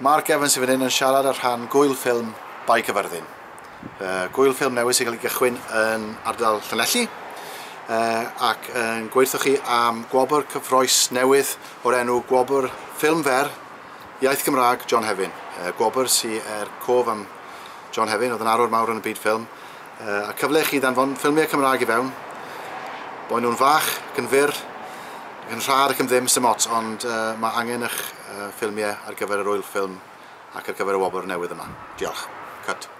Marc Evans sy'n fan hyn yn siarad ar rhan Gwyl Ffilm Fer Iaith Gymraeg. Gwyl Ffilm newydd sy'n cael ei gychwyn yn ardal Llanelli ac yn gweithio chi am gwobr cyffrous newydd o'r enw Gwobr Ffilm Fer Iaith Gymraeg John Hefin. Gwobr sy'n cof am John Hefin, oedd yn arwr mawr yn y byd ffilm. A cyfle chi ddanfon ffilmiau Cymraeg i fewn, boen nhw'n fach, yn fyr, yn rhad ac yn ddim sim ots, ond mae angen eich ffilmiau ar gyfer yr wyl ffilm ac ar gyfer y wobr newydd yma. Diolch. Cut.